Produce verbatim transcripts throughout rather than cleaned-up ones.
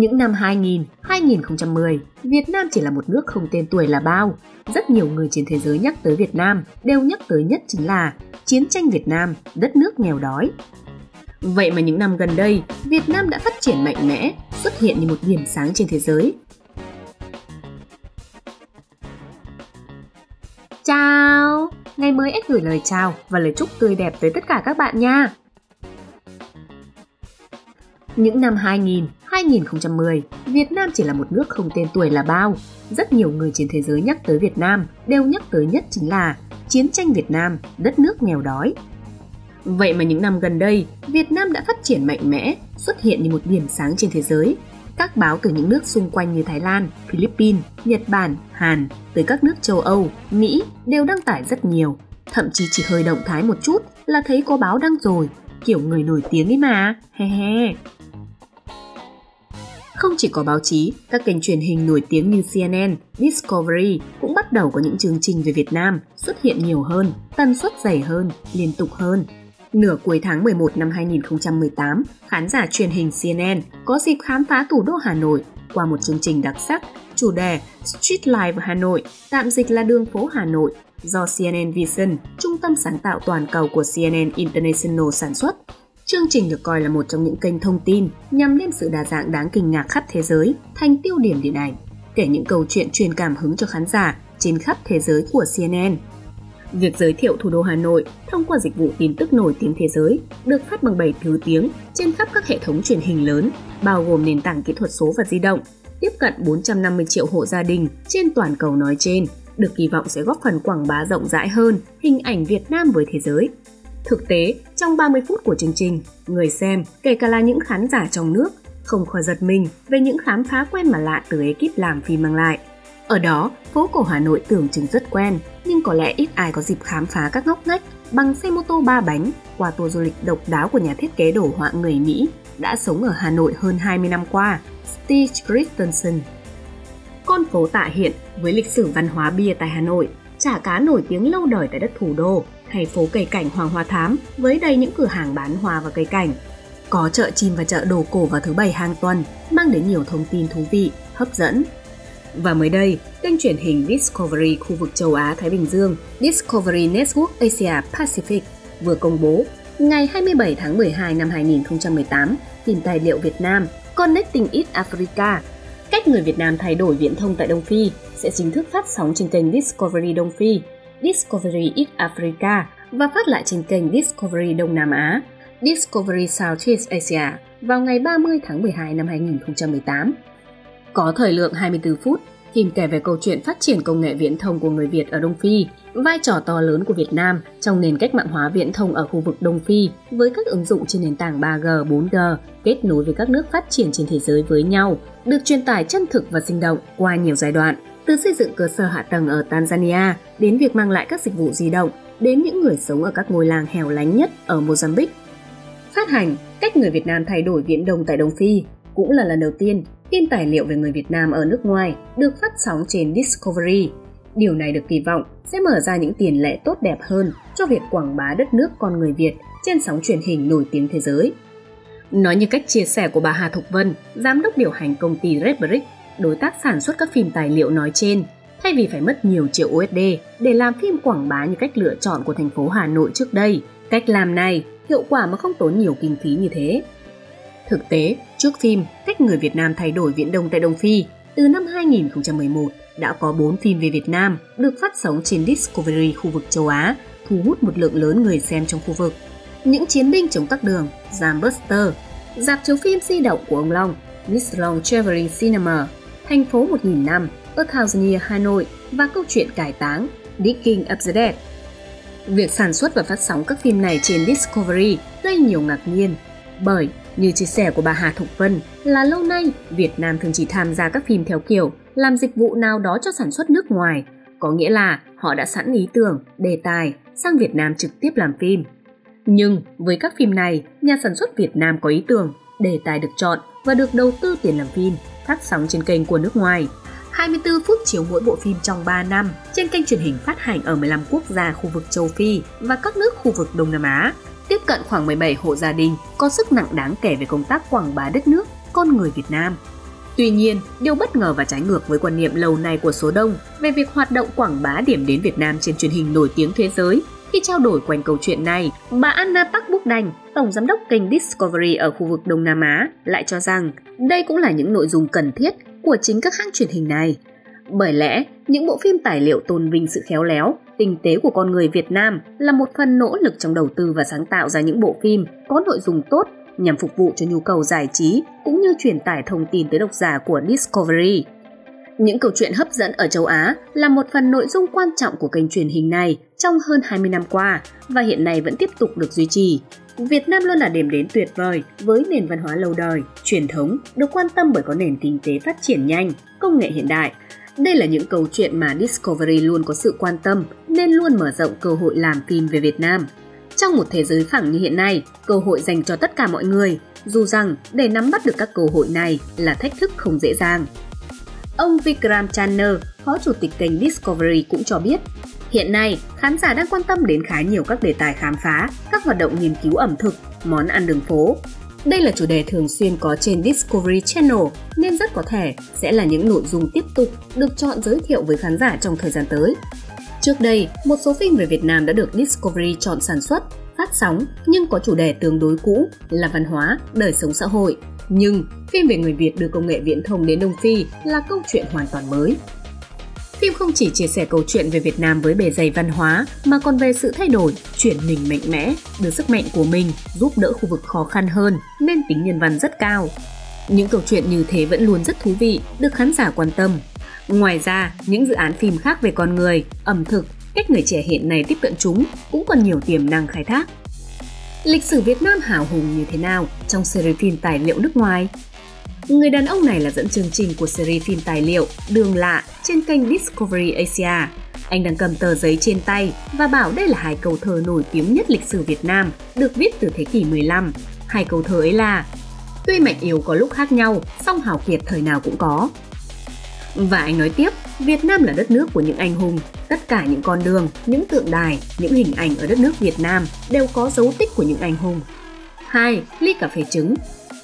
Những năm hai nghìn, hai nghìn không trăm mười, Việt Nam chỉ là một nước không tên tuổi là bao. Rất nhiều người trên thế giới nhắc tới Việt Nam đều nhắc tới nhất chính là chiến tranh Việt Nam, đất nước nghèo đói. Vậy mà những năm gần đây, Việt Nam đã phát triển mạnh mẽ, xuất hiện như một điểm sáng trên thế giới. Chào! Ngày mới ép gửi lời chào và lời chúc tươi đẹp tới tất cả các bạn nha! Những năm hai nghìn, hai nghìn không trăm mười, Việt Nam chỉ là một nước không tên tuổi là bao. Rất nhiều người trên thế giới nhắc tới Việt Nam đều nhắc tới nhất chính là chiến tranh Việt Nam, đất nước nghèo đói. Vậy mà những năm gần đây, Việt Nam đã phát triển mạnh mẽ, xuất hiện như một điểm sáng trên thế giới. Các báo từ những nước xung quanh như Thái Lan, Philippines, Nhật Bản, Hàn, tới các nước châu Âu, Mỹ đều đăng tải rất nhiều. Thậm chí chỉ hơi động thái một chút là thấy có báo đăng rồi, kiểu người nổi tiếng ấy mà, he he. Không chỉ có báo chí, các kênh truyền hình nổi tiếng như C N N, Discovery cũng bắt đầu có những chương trình về Việt Nam xuất hiện nhiều hơn, tần suất dày hơn, liên tục hơn. Nửa cuối tháng mười một năm hai nghìn không trăm mười tám, khán giả truyền hình C N N có dịp khám phá thủ đô Hà Nội qua một chương trình đặc sắc, chủ đề Street Life Hanoi, tạm dịch là đường phố Hà Nội, do C N N Vision, trung tâm sáng tạo toàn cầu của C N N International sản xuất. Chương trình được coi là một trong những kênh thông tin nhằm đem sự đa dạng đáng kinh ngạc khắp thế giới thành tiêu điểm điện ảnh, kể những câu chuyện truyền cảm hứng cho khán giả trên khắp thế giới của C N N. Việc giới thiệu thủ đô Hà Nội thông qua dịch vụ tin tức nổi tiếng thế giới được phát bằng bảy thứ tiếng trên khắp các hệ thống truyền hình lớn, bao gồm nền tảng kỹ thuật số và di động, tiếp cận bốn trăm năm mươi triệu hộ gia đình trên toàn cầu nói trên, được kỳ vọng sẽ góp phần quảng bá rộng rãi hơn hình ảnh Việt Nam với thế giới. Thực tế, trong ba mươi phút của chương trình, người xem, kể cả là những khán giả trong nước, không khỏi giật mình về những khám phá quen mà lạ từ ekip làm phim mang lại. Ở đó, phố cổ Hà Nội tưởng chừng rất quen, nhưng có lẽ ít ai có dịp khám phá các ngóc ngách bằng xe mô tô ba bánh qua tour du lịch độc đáo của nhà thiết kế đồ họa người Mỹ đã sống ở Hà Nội hơn hai mươi năm qua, Steve Christensen. Con phố tạ hiện với lịch sử văn hóa bia tại Hà Nội, chả cá nổi tiếng lâu đời tại đất thủ đô, hay phố cây cảnh Hoàng Hoa Thám với đầy những cửa hàng bán hoa và cây cảnh. Có chợ chim và chợ đồ cổ vào thứ bảy hàng tuần, mang đến nhiều thông tin thú vị, hấp dẫn. Và mới đây, kênh truyền hình Discovery khu vực châu Á-Thái Bình Dương, Discovery Network Asia Pacific vừa công bố ngày hai mươi bảy tháng mười hai năm hai nghìn không trăm mười tám tìm tài liệu Việt Nam Connecting East Africa, cách người Việt Nam thay đổi viễn thông tại Đông Phi sẽ chính thức phát sóng trên kênh Discovery Đông Phi, Discovery East Africa và phát lại trên kênh Discovery Đông Nam Á, Discovery Southeast Asia vào ngày ba mươi tháng mười hai năm hai nghìn không trăm mười tám. Có thời lượng hai mươi tư phút, phim kể về câu chuyện phát triển công nghệ viễn thông của người Việt ở Đông Phi, vai trò to lớn của Việt Nam trong nền cách mạng hóa viễn thông ở khu vực Đông Phi với các ứng dụng trên nền tảng ba G, bốn G kết nối với các nước phát triển trên thế giới với nhau, được truyền tải chân thực và sinh động qua nhiều giai đoạn, từ xây dựng cơ sở hạ tầng ở Tanzania đến việc mang lại các dịch vụ di động đến những người sống ở các ngôi làng hẻo lánh nhất ở Mozambique. Phát hành Cách người Việt Nam thay đổi viễn đông tại Đông Phi cũng là lần đầu tiên phim tài liệu về người Việt Nam ở nước ngoài được phát sóng trên Discovery. Điều này được kỳ vọng sẽ mở ra những tiền lệ tốt đẹp hơn cho việc quảng bá đất nước con người Việt trên sóng truyền hình nổi tiếng thế giới. Nói như cách chia sẻ của bà Hà Thục Vân, giám đốc điều hành công ty Redbrick, đối tác sản xuất các phim tài liệu nói trên, thay vì phải mất nhiều triệu u ét đê để làm phim quảng bá như cách lựa chọn của thành phố Hà Nội trước đây, cách làm này hiệu quả mà không tốn nhiều kinh phí như thế. Thực tế, trước phim Cách người Việt Nam thay đổi viễn đông tại Đông Phi, từ năm hai nghìn không trăm mười một đã có bốn phim về Việt Nam được phát sóng trên Discovery khu vực châu Á, thu hút một lượng lớn người xem trong khu vực. Những chiến binh chống tắc đường, Giam Buster, dạp chiếu phim di động của ông Long, Miss Long Traveling Cinema, Thành phố một nghìn năm, A Thousand Year Hanoi và câu chuyện cải táng, Digging Up the Dead. Việc sản xuất và phát sóng các phim này trên Discovery gây nhiều ngạc nhiên, bởi như chia sẻ của bà Hà Thục Vân là lâu nay Việt Nam thường chỉ tham gia các phim theo kiểu làm dịch vụ nào đó cho sản xuất nước ngoài, có nghĩa là họ đã sẵn ý tưởng, đề tài, sang Việt Nam trực tiếp làm phim. Nhưng với các phim này, nhà sản xuất Việt Nam có ý tưởng, đề tài được chọn và được đầu tư tiền làm phim, phát sóng trên kênh của nước ngoài. hai mươi tư phút chiếu mỗi bộ phim trong ba năm trên kênh truyền hình phát hành ở mười lăm quốc gia khu vực châu Phi và các nước khu vực Đông Nam Á. Tiếp cận khoảng mười bảy hộ gia đình có sức nặng đáng kể về công tác quảng bá đất nước, con người Việt Nam. Tuy nhiên, điều bất ngờ và trái ngược với quan niệm lâu nay của số đông về việc hoạt động quảng bá điểm đến Việt Nam trên truyền hình nổi tiếng thế giới, khi trao đổi quanh câu chuyện này, bà Anna Park Búc Đành, tổng giám đốc kênh Discovery ở khu vực Đông Nam Á, lại cho rằng đây cũng là những nội dung cần thiết của chính các hãng truyền hình này. Bởi lẽ, những bộ phim tài liệu tôn vinh sự khéo léo, tinh tế của con người Việt Nam là một phần nỗ lực trong đầu tư và sáng tạo ra những bộ phim có nội dung tốt nhằm phục vụ cho nhu cầu giải trí cũng như truyền tải thông tin tới độc giả của Discovery. Những câu chuyện hấp dẫn ở châu Á là một phần nội dung quan trọng của kênh truyền hình này trong hơn hai mươi năm qua và hiện nay vẫn tiếp tục được duy trì. Việt Nam luôn là điểm đến tuyệt vời với nền văn hóa lâu đời, truyền thống, được quan tâm bởi có nền kinh tế phát triển nhanh, công nghệ hiện đại. Đây là những câu chuyện mà Discovery luôn có sự quan tâm nên luôn mở rộng cơ hội làm phim về Việt Nam. Trong một thế giới phẳng như hiện nay, cơ hội dành cho tất cả mọi người, dù rằng để nắm bắt được các cơ hội này là thách thức không dễ dàng. Ông Vikram Channer, phó chủ tịch kênh Discovery cũng cho biết, hiện nay khán giả đang quan tâm đến khá nhiều các đề tài khám phá, các hoạt động nghiên cứu ẩm thực, món ăn đường phố. Đây là chủ đề thường xuyên có trên Discovery Channel nên rất có thể sẽ là những nội dung tiếp tục được chọn giới thiệu với khán giả trong thời gian tới. Trước đây, một số phim về Việt Nam đã được Discovery chọn sản xuất, phát sóng nhưng có chủ đề tương đối cũ là văn hóa, đời sống xã hội. Nhưng phim về người Việt đưa công nghệ viễn thông đến Đông Phi là câu chuyện hoàn toàn mới. Phim không chỉ chia sẻ câu chuyện về Việt Nam với bề dày văn hóa mà còn về sự thay đổi, chuyển mình mạnh mẽ, đưa sức mạnh của mình giúp đỡ khu vực khó khăn hơn nên tính nhân văn rất cao. Những câu chuyện như thế vẫn luôn rất thú vị, được khán giả quan tâm. Ngoài ra, những dự án phim khác về con người, ẩm thực, cách người trẻ hiện nay tiếp cận chúng cũng còn nhiều tiềm năng khai thác. Lịch sử Việt Nam hào hùng như thế nào trong series phim tài liệu nước ngoài? Người đàn ông này là dẫn chương trình của series phim tài liệu Đường Lạ trên kênh Discovery Asia. Anh đang cầm tờ giấy trên tay và bảo đây là hai câu thơ nổi tiếng nhất lịch sử Việt Nam được viết từ thế kỷ mười lăm. Hai câu thơ ấy là: tuy mạnh yếu có lúc khác nhau, song hào kiệt thời nào cũng có. Và anh nói tiếp, Việt Nam là đất nước của những anh hùng. Tất cả những con đường, những tượng đài, những hình ảnh ở đất nước Việt Nam đều có dấu tích của những anh hùng. hai. Ly cà phê trứng.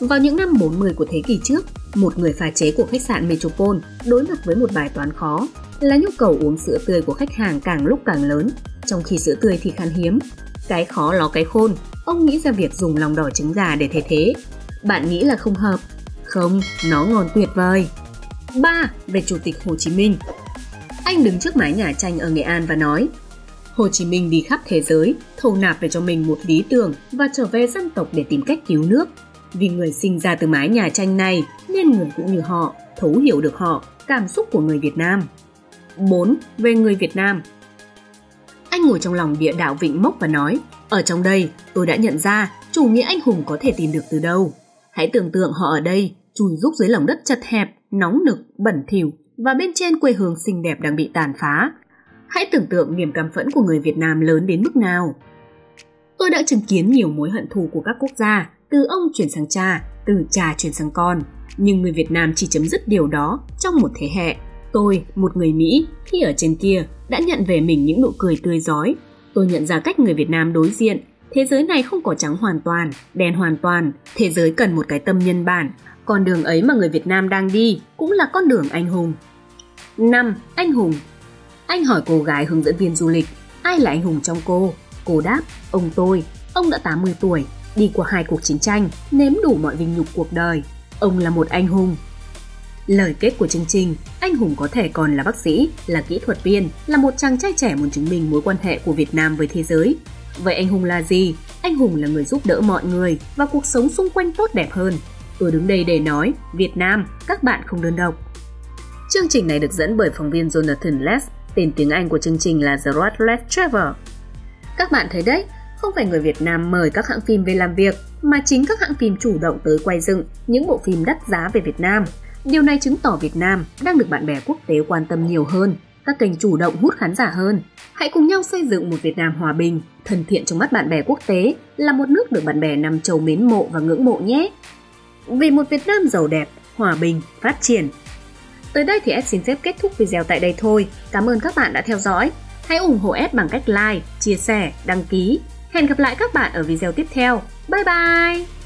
Vào những năm bốn mươi của thế kỷ trước, một người pha chế của khách sạn Metropole đối mặt với một bài toán khó là nhu cầu uống sữa tươi của khách hàng càng lúc càng lớn, trong khi sữa tươi thì khan hiếm. Cái khó ló cái khôn, ông nghĩ ra việc dùng lòng đỏ trứng gà để thay thế. Bạn nghĩ là không hợp? Không, nó ngon tuyệt vời. ba. Về Chủ tịch Hồ Chí Minh. Anh đứng trước mái nhà tranh ở Nghệ An và nói: Hồ Chí Minh đi khắp thế giới, thâu nạp về cho mình một lý tưởng và trở về dân tộc để tìm cách cứu nước. Vì người sinh ra từ mái nhà tranh này nên người cũng như họ, thấu hiểu được họ, cảm xúc của người Việt Nam. bốn. Về người Việt Nam. Anh ngồi trong lòng địa đạo Vịnh Mốc và nói: ở trong đây, tôi đã nhận ra chủ nghĩa anh hùng có thể tìm được từ đâu. Hãy tưởng tượng họ ở đây, chùi rúc dưới lòng đất chật hẹp, nóng nực, bẩn thỉu và bên trên quê hương xinh đẹp đang bị tàn phá. Hãy tưởng tượng niềm căm phẫn của người Việt Nam lớn đến mức nào. Tôi đã chứng kiến nhiều mối hận thù của các quốc gia, từ ông chuyển sang cha, từ cha chuyển sang con. Nhưng người Việt Nam chỉ chấm dứt điều đó trong một thế hệ. Tôi, một người Mỹ, khi ở trên kia, đã nhận về mình những nụ cười tươi rói. Tôi nhận ra cách người Việt Nam đối diện. Thế giới này không có trắng hoàn toàn, đen hoàn toàn. Thế giới cần một cái tâm nhân bản. Con đường ấy mà người Việt Nam đang đi cũng là con đường anh hùng. năm. Anh hùng. Anh hỏi cô gái hướng dẫn viên du lịch: ai là anh hùng trong cô? Cô đáp: ông tôi. Ông đã tám mươi tuổi, đi qua hai cuộc chiến tranh, nếm đủ mọi vinh nhục cuộc đời. Ông là một anh hùng. Lời kết của chương trình, anh hùng có thể còn là bác sĩ, là kỹ thuật viên, là một chàng trai trẻ muốn chứng minh mối quan hệ của Việt Nam với thế giới. Vậy anh hùng là gì? Anh hùng là người giúp đỡ mọi người và cuộc sống xung quanh tốt đẹp hơn. Tôi đứng đây để nói, Việt Nam, các bạn không đơn độc. Chương trình này được dẫn bởi phóng viên Jonathan Less, tên tiếng Anh của chương trình là The Road Less Travel. Các bạn thấy đấy, không phải người Việt Nam mời các hãng phim về làm việc, mà chính các hãng phim chủ động tới quay dựng những bộ phim đắt giá về Việt Nam. Điều này chứng tỏ Việt Nam đang được bạn bè quốc tế quan tâm nhiều hơn, các kênh chủ động hút khán giả hơn. Hãy cùng nhau xây dựng một Việt Nam hòa bình, thân thiện trong mắt bạn bè quốc tế, là một nước được bạn bè năm châu mến mộ và ngưỡng mộ nhé. Vì một Việt Nam giàu đẹp, hòa bình, phát triển. Tới đây thì Ed xin phép kết thúc video tại đây thôi. Cảm ơn các bạn đã theo dõi. Hãy ủng hộ Ed bằng cách like, chia sẻ, đăng ký. Hẹn gặp lại các bạn ở video tiếp theo. Bye bye!